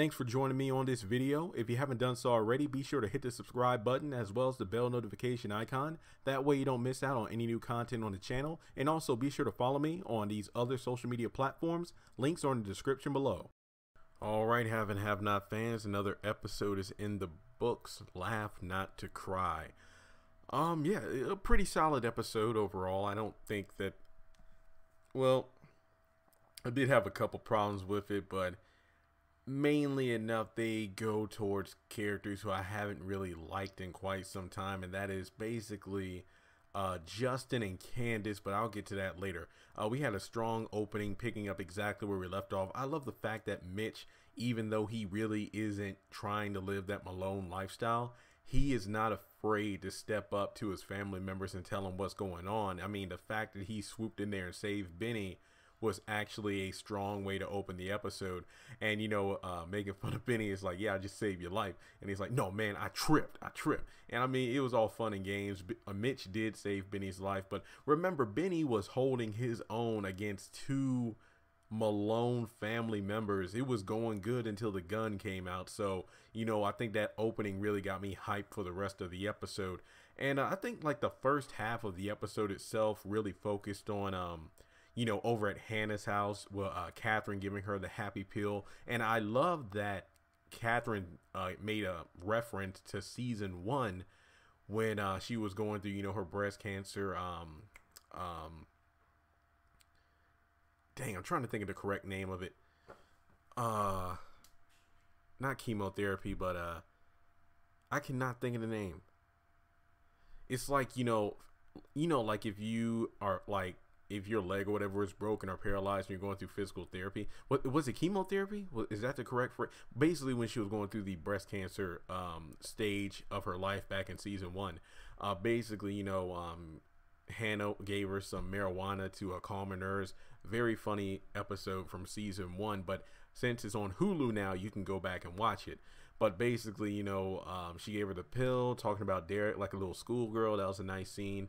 Thanks for joining me on this video. If you haven't done so already, be sure to hit the subscribe button as well as the bell notification icon. That way you don't miss out on any new content on the channel. And also be sure to follow me on these other social media platforms. Links are in the description below. Alright, Have and Have Not fans, another episode is in the books. Laugh not to cry. Yeah, a pretty solid episode overall. I don't think that, well, I did have a couple problems with it, but mainly enough they go towards characters who I haven't really liked in quite some time, and that is basically Justin and Candace, but I'll get to that later. We had a strong opening, picking up exactly where we left off. I love the fact that Mitch, even though he really isn't trying to live that Malone lifestyle, he is not afraid to step up to his family members and tell them what's going on. I mean, the fact that he swooped in there and saved Benny was actually a strong way to open the episode. And, you know, making fun of Benny is like, yeah, I just saved your life. And he's like, no, man, I tripped. And I mean, it was all fun and games. Mitch did save Benny's life. But remember, Benny was holding his own against two Malone family members. It was going good until the gun came out. So, you know, I think that opening really got me hyped for the rest of the episode. And I think like the first half of the episode itself really focused on, you know, over at Hannah's house, well, Katheryn giving her the happy pill. And I love that Katheryn made a reference to season 1 when she was going through, you know, her breast cancer. Dang, I'm trying to think of the correct name of it. Not chemotherapy, but I cannot think of the name. It's like, you know, like if you are like, if your leg or whatever is broken or paralyzed and you're going through physical therapy, what was it, chemotherapy? Is that the correct phrase? Basically, when she was going through the breast cancer stage of her life back in season 1, basically, you know, Hannah gave her some marijuana to calm her nerves. Very funny episode from season 1, but since it's on Hulu now, you can go back and watch it. But basically, you know, she gave her the pill, talking about Derek like a little schoolgirl. That was a nice scene.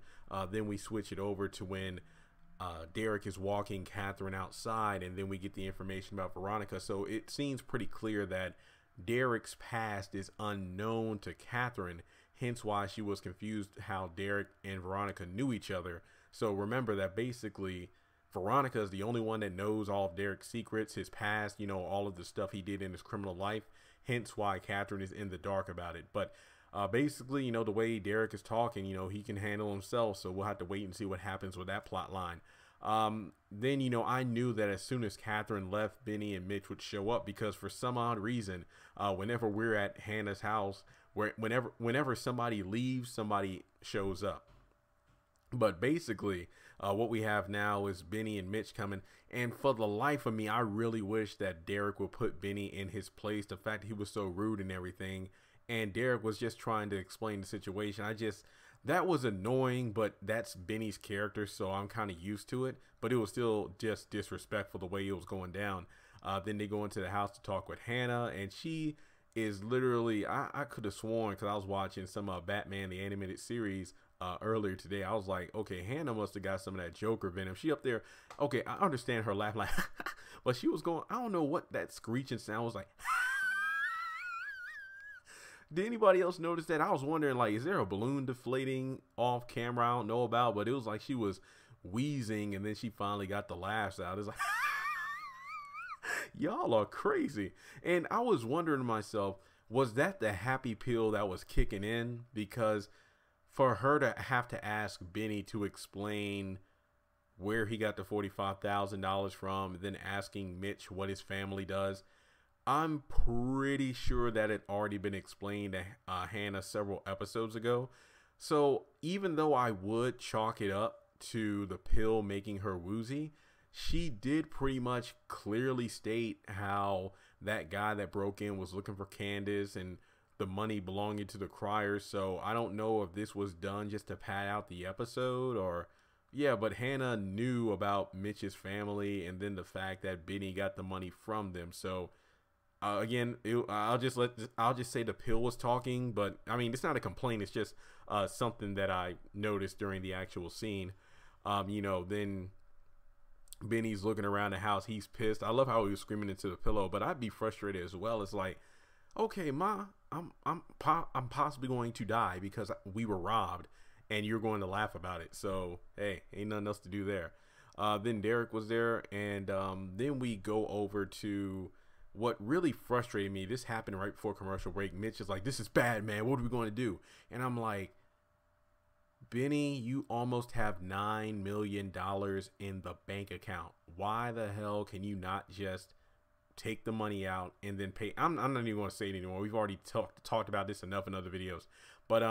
Then we switch it over to when Derek is walking Katheryn outside, and then we get the information about Veronica. So it seems pretty clear that Derek's past is unknown to Katheryn, hence why she was confused how Derek and Veronica knew each other. So remember that basically Veronica is the only one that knows all of Derek's secrets, his past, you know, all of the stuff he did in his criminal life, hence why Katheryn is in the dark about it. But basically, you know, the way Derek is talking, you know, he can handle himself. So we'll have to wait and see what happens with that plot line. Then, you know, I knew that as soon as Katheryn left, Benny and Mitch would show up, because for some odd reason, whenever we're at Hannah's house, whenever somebody leaves, somebody shows up. But basically, what we have now is Benny and Mitch coming. And for the life of me, I really wish that Derek would put Benny in his place. The fact that he was so rude and everything, and Derek was just trying to explain the situation. That was annoying, but that's Benny's character, so I'm kind of used to it. But it was still just disrespectful the way it was going down. Then they go into the house to talk with Hannah, and she is literally, I could have sworn, because I was watching some Batman, the animated series, earlier today. I was like, okay, Hannah must have got some of that Joker venom. She up there, okay, I understand her laugh, like, but she was going, I don't know what that screeching sound was like. Did anybody else notice that? I was wondering, like, is there a balloon deflating off camera I don't know about? But it was like she was wheezing, and then she finally got the laughs out. It's like, y'all are crazy. And I was wondering to myself, was that the happy pill that was kicking in? Because for her to have to ask Benny to explain where he got the $45,000 from, then asking Mitch what his family does, I'm pretty sure that had already been explained to Hannah several episodes ago. So even though I would chalk it up to the pill making her woozy, she did pretty much clearly state how that guy that broke in was looking for Candace and the money belonging to the criers. So I don't know if this was done just to pad out the episode or... Yeah, but Hannah knew about Mitch's family and then the fact that Benny got the money from them. So... again, I'll just say the pill was talking, but I mean, it's not a complaint. It's just something that I noticed during the actual scene. You know, then Benny's looking around the house. He's pissed. I love how he was screaming into the pillow, but I'd be frustrated as well. It's like, okay, Ma, I'm possibly going to die because we were robbed, and you're going to laugh about it. So, hey, ain't nothing else to do there. Then Derek was there, and then we go over to what really frustrated me. This happened right before commercial break. Mitch is like, this is bad, man. What are we going to do? And I'm like, Benny, you almost have $9 million in the bank account. Why the hell can you not just take the money out and then pay? I'm not even going to say it anymore. We've already talked about this enough in other videos. But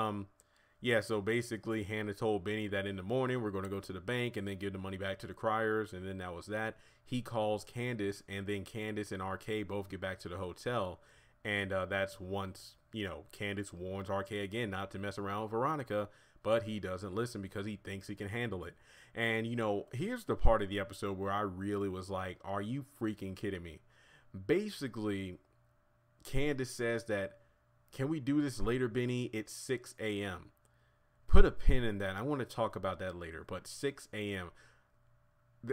yeah, so basically Hannah told Benny that in the morning we're going to go to the bank and then give the money back to the criers. And then that was that. He calls Candace, and then Candace and RK both get back to the hotel. And that's once, you know, Candace warns RK again not to mess around with Veronica, but he doesn't listen because he thinks he can handle it. And, you know, here's the part of the episode where I really was like, are you freaking kidding me? Basically, Candace says that, can we do this later, Benny? It's 6 a.m. Put a pin in that. I want to talk about that later, but 6 a.m.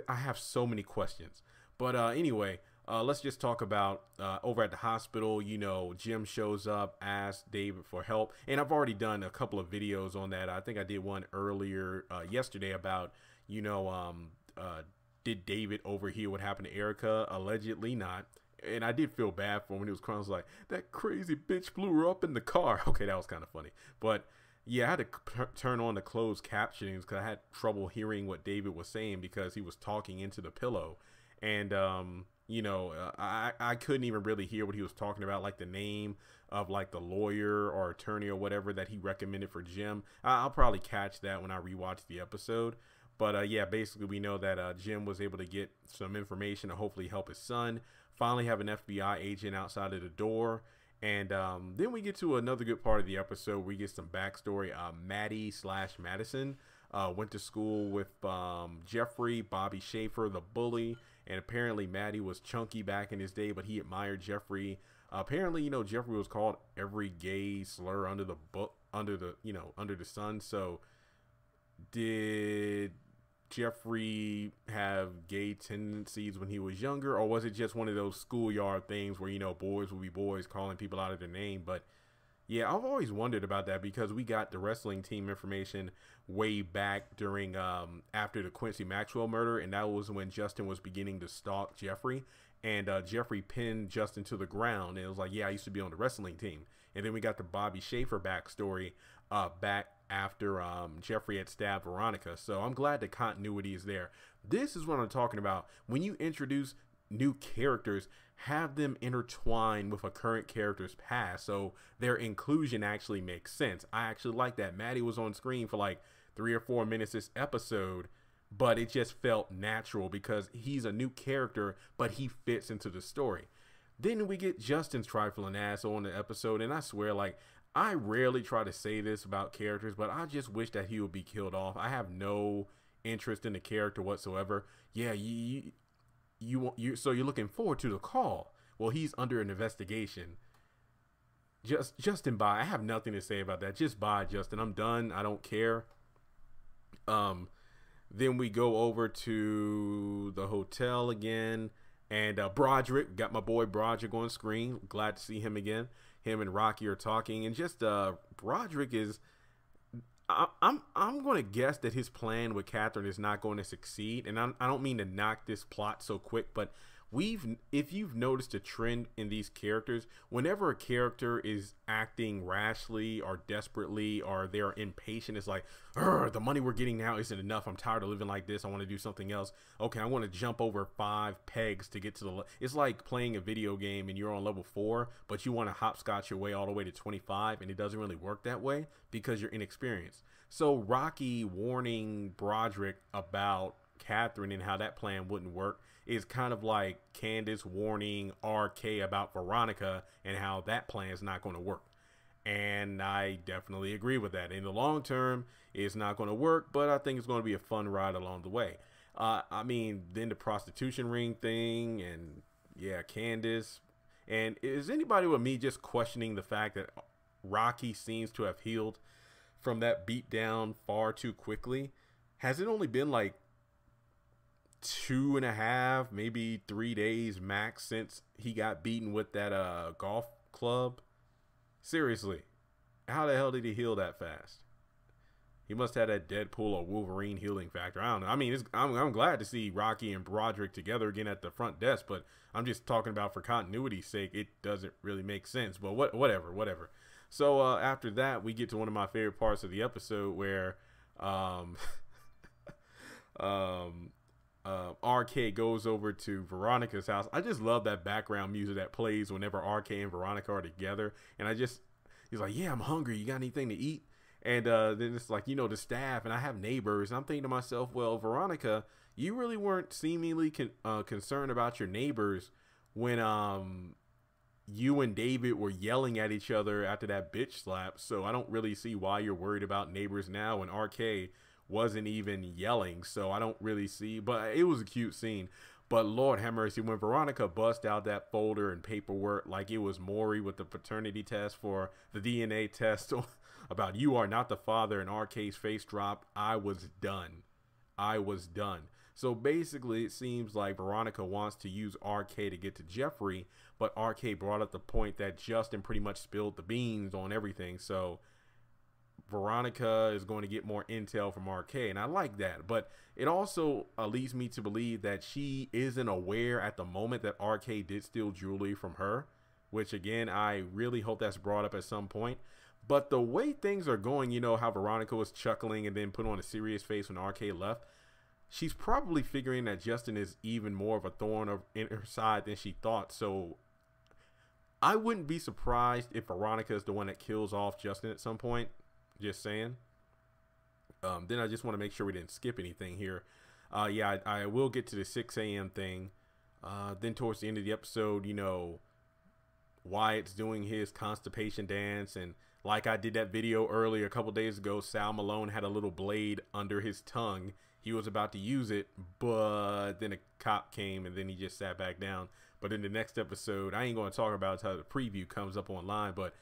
I have so many questions. But anyway, let's just talk about over at the hospital, you know, Jim shows up, asks David for help. And I've already done a couple of videos on that. I think I did one earlier yesterday about, you know, did David overhear what happened to Erica? Allegedly not. And I did feel bad for him when he was crying. I was like, that crazy bitch blew her up in the car. Okay, that was kind of funny. But yeah, I had to turn on the closed captionings because I had trouble hearing what David was saying because he was talking into the pillow. And, you know, I couldn't even really hear what he was talking about, like the name of like the lawyer or attorney or whatever that he recommended for Jim. I'll probably catch that when I rewatch the episode. But yeah, basically we know that Jim was able to get some information to hopefully help his son. Finally have an FBI agent outside of the door. And then we get to another good part of the episode. We get some backstory. Maddie/Madison went to school with Jeffrey, Bobby Schaefer, the bully. And apparently Maddie was chunky back in his day, but he admired Jeffrey. Apparently, you know, Jeffrey was called every gay slur under the book, under the sun. So did Jeffrey have gay tendencies when he was younger, or was it just one of those schoolyard things where, you know, boys will be boys calling people out of their name? But yeah, I've always wondered about that because we got the wrestling team information way back during after the Quincy Maxwell murder, and that was when Justin was beginning to stalk Jeffrey, and Jeffrey pinned Justin to the ground, and it was like, yeah, I used to be on the wrestling team. And then we got the Bobby Schaefer backstory back after Jeffrey had stabbed Veronica. So I'm glad the continuity is there. This is what I'm talking about. When you introduce new characters, have them intertwined with a current character's past so their inclusion actually makes sense. I actually like that. Maddie was on screen for like 3 or 4 minutes this episode, but it just felt natural because he's a new character, but he fits into the story. Then we get Justin's trifling ass on the episode, and I swear, like, I rarely try to say this about characters, but I just wish that he would be killed off. I have no interest in the character whatsoever. Yeah, so you're looking forward to the call. Well, he's under an investigation. Justin, bye. I have nothing to say about that. Just bye, Justin. I'm done. I don't care. Then we go over to the hotel again, and Broderick, got my boy Broderick on screen. Glad to see him again. Him and Rocky are talking, and just Broderick is. I'm going to guess that his plan with Katheryn is not going to succeed. And I don't mean to knock this plot so quick, but if you've noticed a trend in these characters, whenever a character is acting rashly or desperately or they're impatient, it's like, the money we're getting now isn't enough. I'm tired of living like this. I want to do something else. Okay, I want to jump over 5 pegs to get to the. It's like playing a video game and you're on level 4, but you want to hopscotch your way all the way to 25, and it doesn't really work that way because you're inexperienced. So Rocky warning Broderick about Katheryn and how that plan wouldn't work is kind of like Candace warning RK about Veronica and how that plan is not going to work. And I definitely agree with that. In the long term, it's not going to work, but I think it's going to be a fun ride along the way. I mean, then the prostitution ring thing, and yeah, Candace. And is anybody with me just questioning the fact that Rocky seems to have healed from that beatdown far too quickly? Has it only been like 2.5, maybe 3 days max since he got beaten with that golf club. Seriously, how the hell did he heal that fast? He must have that Deadpool or Wolverine healing factor. I don't know. I mean, I'm glad to see Rocky and Broderick together again at the front desk, but I'm just talking about for continuity's sake, it doesn't really make sense. But whatever. So after that, we get to one of my favorite parts of the episode where RK goes over to Veronica's house. I just love that background music that plays whenever RK and Veronica are together. And he's like, yeah, I'm hungry. You got anything to eat? And then it's like, you know, the staff and I have neighbors. And I'm thinking to myself, well, Veronica, you really weren't seemingly concerned about your neighbors when you and David were yelling at each other after that bitch slap. So I don't really see why you're worried about neighbors now when RK wasn't even yelling. So I don't really see, but it was a cute scene. But Lord have mercy, when Veronica bust out that folder and paperwork like it was Maury with the paternity test for the DNA test about you are not the father and RK's face dropped, I was done. So basically it seems like Veronica wants to use RK to get to Jeffrey, but RK brought up the point that Justin pretty much spilled the beans on everything. So Veronica is going to get more intel from RK, and I like that. But it also leads me to believe that she isn't aware at the moment that RK did steal jewelry from her, which again, I really hope that's brought up at some point. But the way things are going, you know how Veronica was chuckling and then put on a serious face when RK left, she's probably figuring that Justin is even more of a thorn in her side than she thought. So I wouldn't be surprised if Veronica is the one that kills off Justin at some point. Just saying. Then I just want to make sure we didn't skip anything here. Yeah, I will get to the 6 a.m. thing. Then towards the end of the episode, you know, Wyatt's doing his constipation dance. And like I did that video earlier a couple days ago, Sal Malone had a little blade under his tongue. He was about to use it, but then a cop came and then he just sat back down. But in the next episode, I ain't going to talk about it until the preview comes up online. But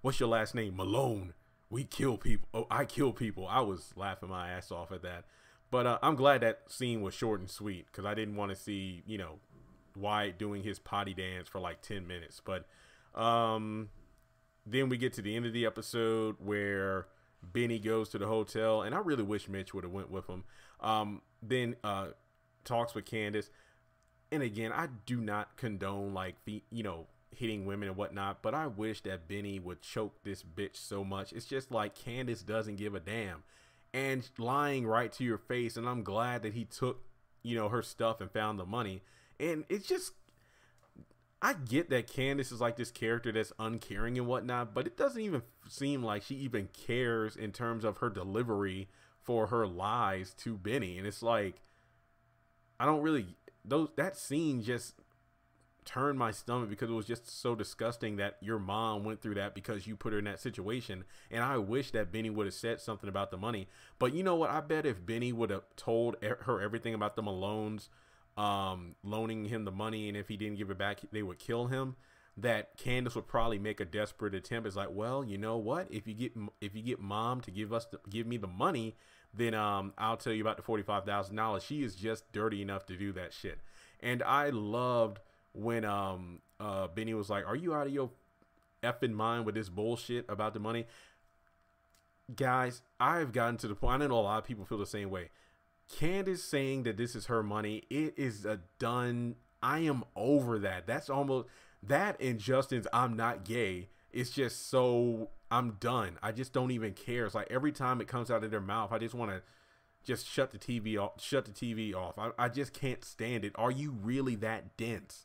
what's your last name? Malone. We kill people. Oh, I kill people. I was laughing my ass off at that. But I'm glad that scene was short and sweet because I didn't want to see, you know, Wyatt doing his potty dance for like 10 minutes. But then we get to the end of the episode where Benny goes to the hotel. And I really wish Mitch would have went with him. Then talks with Candace. And again, I do not condone like, you know, hitting women and whatnot, but I wish that Benny would choke this bitch so much. It's just like Candace doesn't give a damn and lying right to your face. And I'm glad that he took, you know, her stuff and found the money. And it's just, I get that Candace is like this character that's uncaring and whatnot, but it doesn't even seem like she even cares in terms of her delivery for her lies to Benny. And it's like, I don't really, that scene just turned my stomach because it was just so disgusting that your mom went through that because you put her in that situation. And I wish that Benny would have said something about the money, but you know what? I bet if Benny would have told her everything about the Malones loaning him the money, and if he didn't give it back, they would kill him, that Candace would probably make a desperate attempt. It's like, well, you know what? If you get mom to give me the money, then I'll tell you about the $45,000. She is just dirty enough to do that shit. And I loved when Benny was like, are you out of your effing mind with this bullshit about the money? Guys, I've gotten to the point, I know a lot of people feel the same way. Candace saying that this is her money, it is a done, I am over that. That's almost, that and Justin's I'm not gay, it's just so, I'm done. I just don't even care. It's like every time it comes out of their mouth, I just want to just shut the TV off. I just can't stand it. Are you really that dense?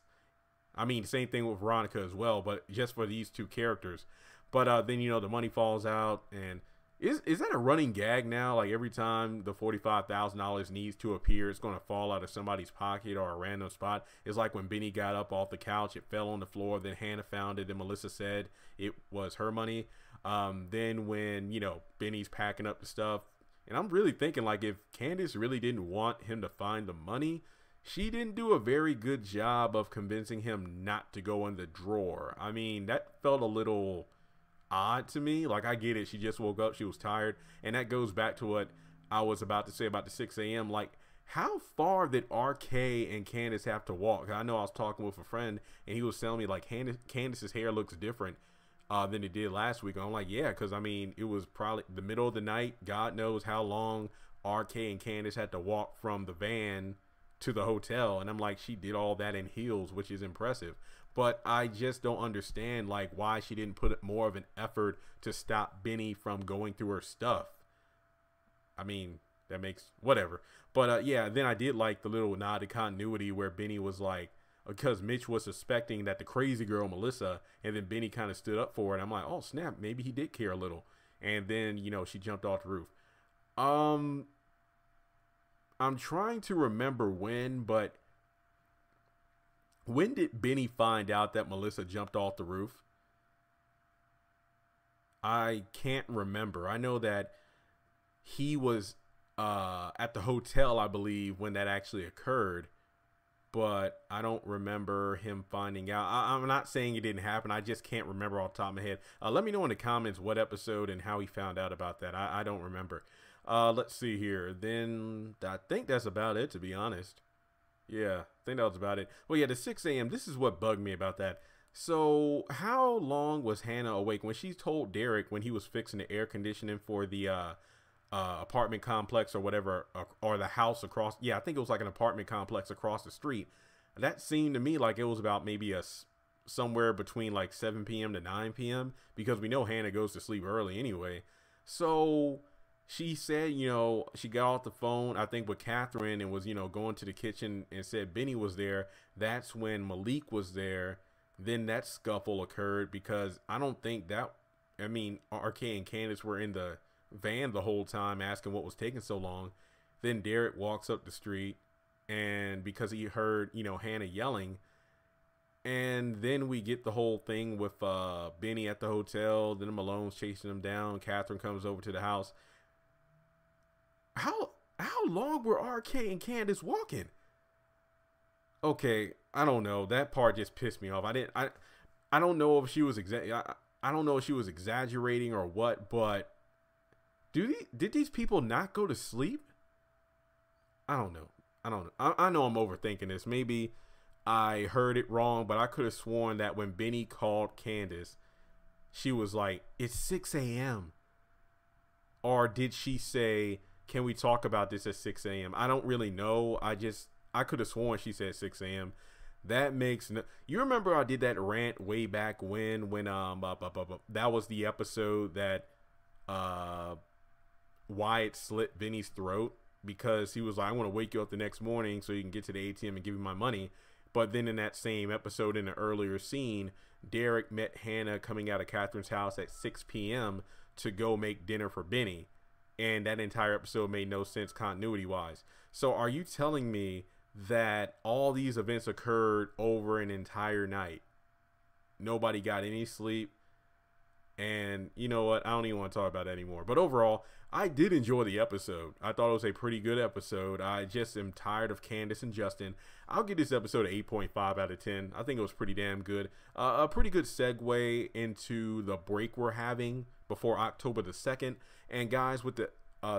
I mean, same thing with Veronica as well, but just for these two characters. But then, you know, the money falls out. And is that a running gag now? Like every time the $45,000 needs to appear, it's going to fall out of somebody's pocket or a random spot. It's like when Benny got up off the couch, it fell on the floor. Then Hannah found it. Then Melissa said it was her money. Then when, you know, Benny's packing up the stuff. And I'm really thinking, like, if Candace really didn't want him to find the money, she didn't do a very good job of convincing him not to go in the drawer. I mean, that felt a little odd to me. Like, I get it. She just woke up. She was tired. And that goes back to what I was about to say about the 6 a.m. Like, how far did RK and Candace have to walk? I know I was talking with a friend, and he was telling me, like, Candace's hair looks different than it did last week. And I'm like, yeah, because, I mean, it was probably the middle of the night. God knows how long RK and Candace had to walk from the van to the hotel. And I'm like, she did all that in heels, which is impressive. But I just don't understand, like, why she didn't put more of an effort to stop Benny from going through her stuff. I mean, that makes whatever. But yeah, then I did like the little nod to continuity where Benny was like, because Mitch was suspecting that the crazy girl, Melissa, and then Benny kind of stood up for it. I'm like, oh, snap, maybe he did care a little. And then, you know, she jumped off the roof. I'm trying to remember when, but when did Benny find out that Melissa jumped off the roof? I can't remember. I know that he was at the hotel, I believe, when that actually occurred. But I don't remember him finding out. I'm not saying it didn't happen. I just can't remember off the top of my head. Let me know in the comments what episode and how he found out about that. I don't remember. Let's see here. Then I think that's about it, to be honest. Yeah, I think that was about it. Well, yeah, the 6 a.m., this is what bugged me about that. So how long was Hannah awake? When she told Derek when he was fixing the air conditioning for the apartment complex or whatever, or the house across. Yeah, I think it was like an apartment complex across the street. That seemed to me like it was about maybe somewhere between like 7 p.m. to 9 p.m. because we know Hannah goes to sleep early anyway. So she said, you know, she got off the phone, I think, with Katheryn and was, you know, going to the kitchen and said Benny was there. That's when Malik was there. Then that scuffle occurred because I don't think that, I mean, RK and Candace were in the van the whole time asking what was taking so long. Then Derek walks up the street, and because he heard, you know, Hannah yelling, and then we get the whole thing with Benny at the hotel. Then Malone's chasing him down. Katheryn comes over to the house. How long were RK and Candace walking? Okay, I don't know. That part just pissed me off. I don't know if she was I don't know if she was exaggerating or what, but did these people not go to sleep? I don't know. I know I'm overthinking this. Maybe I heard it wrong, but I could have sworn that when Benny called Candace, she was like, it's 6 a.m. Or did she say, can we talk about this at 6 a.m.? I don't really know. I could have sworn she said 6 a.m. That makes no... You remember I did that rant way back when that was the episode that... Wyatt slit Benny's throat because he was like, I want to wake you up the next morning so you can get to the ATM and give me my money. But then in that same episode, in the earlier scene, Derek met Hannah coming out of Katheryn's house at 6 p.m. to go make dinner for Benny. And that entire episode made no sense continuity wise. So are you telling me that all these events occurred over an entire night? Nobody got any sleep. And you know what? I don't even want to talk about that anymore. But overall, I did enjoy the episode. I thought it was a pretty good episode. I just am tired of Candace and Justin. I'll give this episode an 8.5 out of 10. I think it was pretty damn good. A pretty good segue into the break we're having before October the 2nd. And guys, with the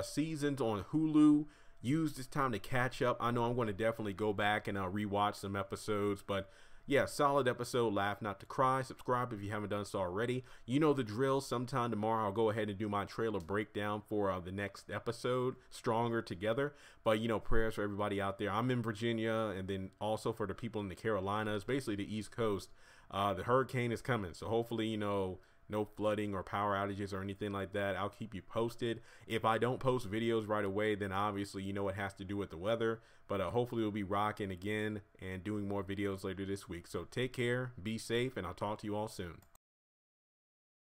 seasons on Hulu, use this time to catch up. I know I'm going to definitely go back and rewatch some episodes, but... yeah, solid episode. Laugh not to cry. Subscribe if you haven't done so already. You know the drill. Sometime tomorrow I'll go ahead and do my trailer breakdown for the next episode, Stronger Together. But, you know, prayers for everybody out there. I'm in Virginia, and then also for the people in the Carolinas, basically the East Coast. The hurricane is coming, so hopefully, you know, no flooding or power outages or anything like that. I'll keep you posted. If I don't post videos right away, then obviously, you know, it has to do with the weather. But hopefully we'll be rocking again and doing more videos later this week. So take care, be safe, and I'll talk to you all soon.